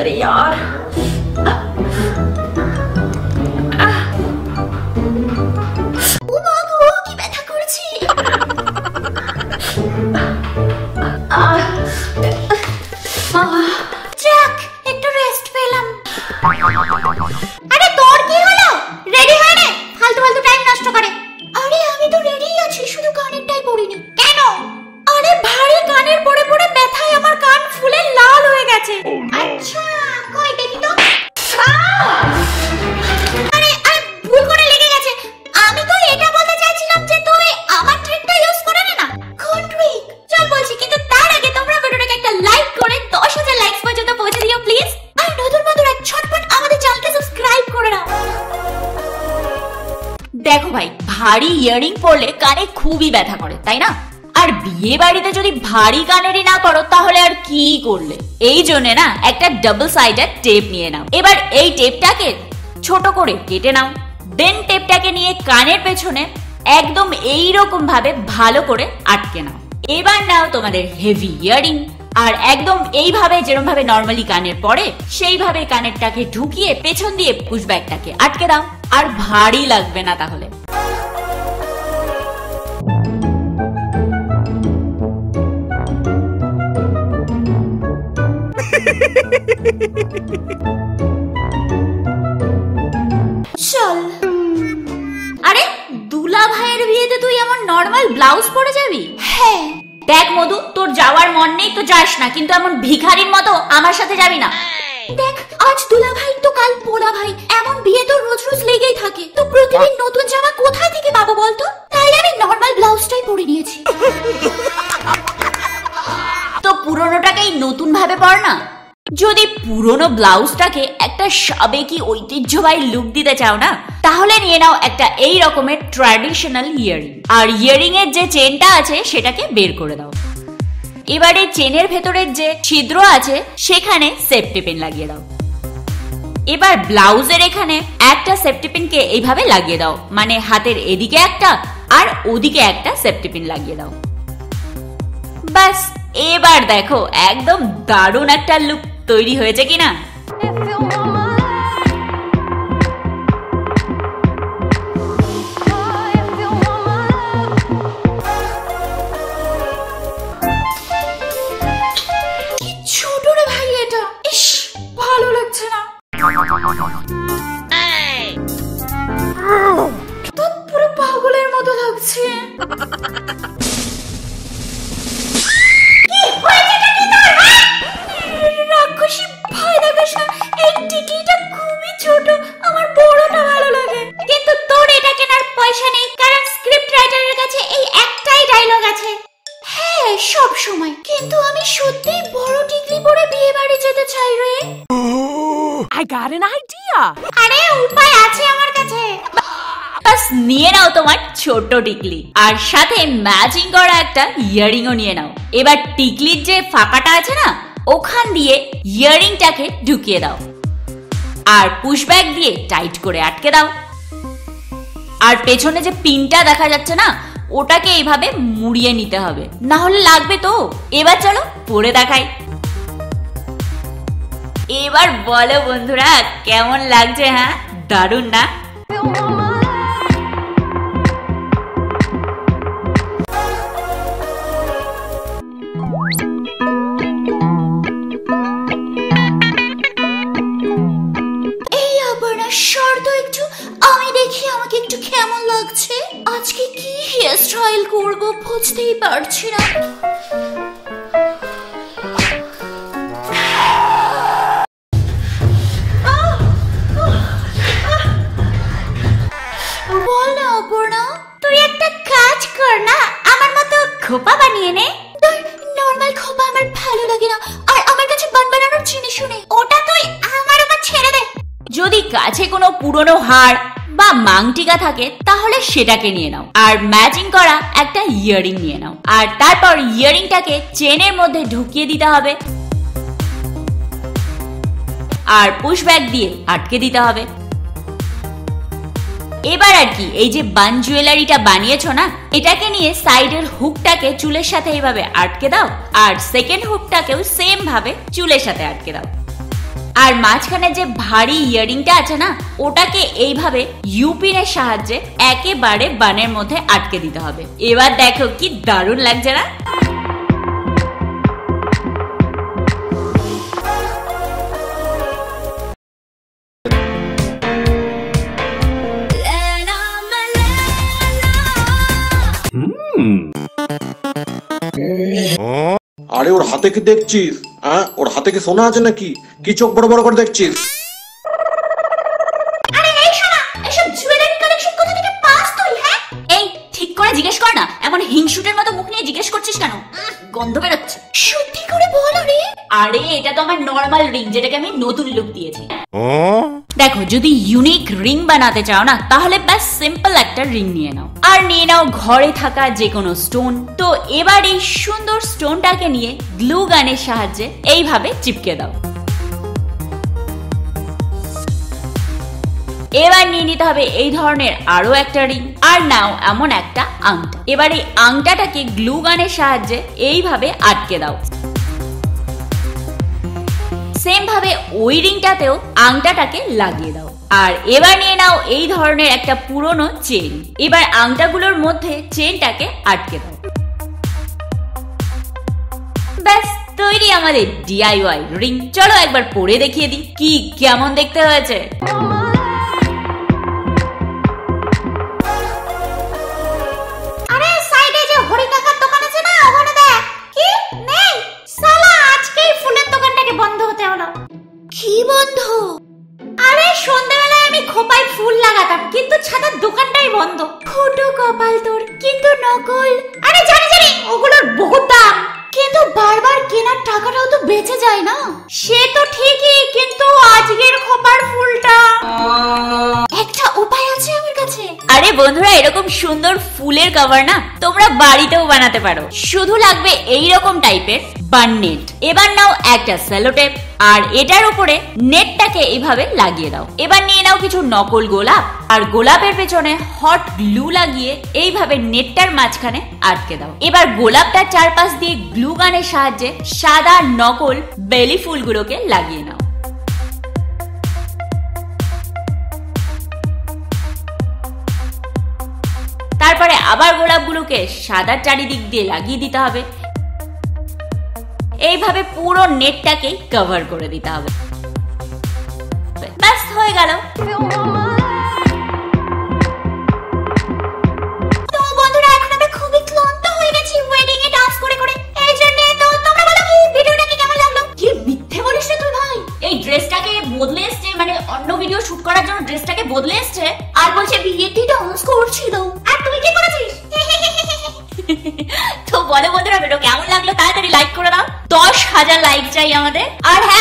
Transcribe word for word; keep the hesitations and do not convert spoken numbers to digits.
अरे यार देखो भाई भारी इयरिंग पड़ले काने खूबी बैठा करे ताई ना और बिये बाड़ीते जोदी भारी कानेरी ना करो ताहले और की करले एई जोन्ने ना एकटा डबल साइडेड टेप निये नाओ एबार एई टेपटाके छोटो करे केटे नाओ देन टेपटाके निये कानेर पेछने एकदम एई रकम भावे भालो करे आटके नाओ एबार नाओ तोमादेर हेवी इयरिंग और एकदम एई भावे जेरकम भावे नॉर्मली कानेर पड़े सेई भावे कानेरटाके ढुकिये पेछन दिये पुश बैगटाके आटके दाओ और भारी लागबे ना ताहले चल अरे दूल्हा भाईर बियेते तुई एमन नॉर्मल ब्लाउज पड़े जाबी हैं देख मधु तोर जावार मन नेई तो जास ना किन्तु एमन भिखारीर मतो आमार साथे जाबी ना देख आज दूल्हा भाई तो कल पोला भाई एमन बिये तो रोज रोज लेगेई थाके तो प्रतिदिन नतुन जामा कोथाय थेके पाबो बोल तो ताई आमी नॉर्मल ब्लाउजटाई पड़े नियेछि तो पुरोनोटाके नतून भावे पड़ ना जोदि पुरोनो ब्लाउजटाके एकटा साबेकी ऐतिह्यबाहী लुक दिते चाओ ना ताहले निये नाओ एकटा एई रकमेर ट्रेडिशनल इयारिंग आर इयारिंगेर जे चेनटा आछे सेटाके बेर करे दाओ एबारे चेनेर भेतरेर जे छिद्र आछे सेखाने सेफ्टी पिन लागिये दाओ एबार ब्लाउजेर एखाने एकटा सेफ्टी पिनके एइभावे लागिये दाओ माने हातेर एदिके एकटा आर ओदिके एकटा सेफ्टी पिन लागिये दाओ बस एबार देखो एकदम दारुण একটা लुक তৈরি হয়েছে কিনা কি ছোট রে ভাই এটা ইশ ভালো লাগছে না এই তো পুরো পাগলের মতো লাগছে I got an idea. अरे उपाय आछे आमार काछे। बस निये नाओ तोमार छोटो टिकली आर साथे मैचिंग करा एकटा इयारिंगो निये नाओ एबार टिकलिर जे फाकाटा आछे ना ओखान दिये इयारिंगटाके ढुकिये दाओ आर पुश बैक दिये टाइट करे आटके दाओ आर पेछने जे पिनटा देखा जाच्छे ना ओटाके एइभावे मुड़िये निते होबे ना होले लागबे तो एबार चलो परे देखाई এবার বলো বন্ধুরা কেমন লাগছে হ্যাঁ দারুণ না এই আপনার শর্ত একটু আমি দেখি আমাকে একটু কেমন লাগছে আজকে কি হেয়ার স্টাইল করব বুঝতেই পারছি না खोपा बनिए ने तो नॉर्मल खोपा আমার ভালো লাগে না আর আমার কাছে বান বানানোর জিনিস নেই ওটা তুই আমার উপর ছেড়ে দে যদি কাছে কোনো পুরনো হার বা মাংটিকা থাকে তাহলে সেটাকে নিয়ে নাও আর ম্যাচিং করা একটা ইয়ারিং নিয়ে নাও আর তারপর ইয়ারিংটাকে চেনের মধ্যে ঢুকিয়ে দিতে হবে আর পুশ ব্যাক দিয়ে আটকে দিতে হবে এবার আর কি এই যে বান জুয়েলারিটা বানিয়েছো না এটাকে নিয়ে সাইডের হুকটাকে চুলের সাথে এইভাবে আটকে দাও আর সেকেন্ড হুকটাকেও সেম ভাবে চুলের সাথে আটকে দাও আর মাঝখানে যে ভারী ইয়ারিংটা আছে না ওটাকে এইভাবে ইউপিনের সাহায্যে একেবারে বানের মধ্যে আটকে দিতে হবে। এবার দেখো কি দারুণ লাগছে না? আরে ওর হাতে কি দেখছিস? হ্যাঁ, ওর হাতে কি সোনা আছে নাকি? কি চোখ বড় বড় করে দেখছিস? আরে এই সোনা, এসব জুয়েলারি কালেকশন কোথা থেকে পাস তুই? হ্যাঁ, এই ঠিক করে জিজ্ঞেস কর না, এমন হিংসুটের মতো মুখ নিয়ে জিজ্ঞেস করছিস কেন? গন্ধ বের হচ্ছে। সত্যি করে বল রে। আরে এটা তো আমার নরমাল রিং, যেটাকে আমি নতুন লুক দিয়েছি। দেখো যদি ইউনিক রিং বানাতে চাও না তাহলে ব্যাস সিম্পল একটা রিং নিয়ে নাও, আর নিয়ে নাও ঘরে থাকা যে কোনো স্টোন। তো এবার এই সুন্দর স্টোনটাকে নিয়ে গ্লু গানের সাহায্যে এইভাবে চিপকে দাও। এবার নিয়ে নিতে হবে এই ধরনের আরো একটা রিং, আর নাও এমন একটা আংটা। এবার এই আংটাটাকে গ্লু গানের সাহায্যে এইভাবে আটকে দাও। সেম ভাবে ওই রিংটাতেও আংটাটাকে লাগিয়ে দাও। আর এবার নিয়ে নাও এই ধরনের একটা পুরনো চেন। এবার আংটাগুলোর মধ্যে চেনটাকে আটকে দাও। ব্যাস তৈরি আমাদের ডিআইওয়াই রিং। চলো একবার পরে দেখিয়ে দিই কি কেমন দেখতে হয়েছে। আরে বন্ধুরা, এরকম সুন্দর ফুলের কভার না তোমরা বাড়িতেও বানাতে পারো, শুধু লাগবে এইরকম টাইপের বাননেট। এবার নাও একটা সেলোটেপ আর এটার উপরে নেটটাকে এইভাবে লাগিয়ে দাও। এবার নিয়ে নাও কিছু নকল গোলাপ আর গোলাপের পেছনে হট গ্লু লাগিয়ে এইভাবে নেটটার মাঝখানে আটকে দাও। এবার গোলাপটার চারপাশ দিয়ে গ্লু গানের সাহায্যে সাদা নকল বেলি ফুলগুলোকে লাগিয়ে নাও। তারপরে আবার গোলাপগুলোকে সাদা চারিদিক দিয়ে লাগিয়ে দিতে হবে। এইভাবে পুরো নেটটাকে কভার করে দিতে হবে। ব্যাস হয়ে গেল। তো বলো বন্ধুরা, ভিডিও কেমন লাগলো তাড়াতাড়ি লাইক করে দাও। দশ হাজার লাইক চাই আমাদের। আর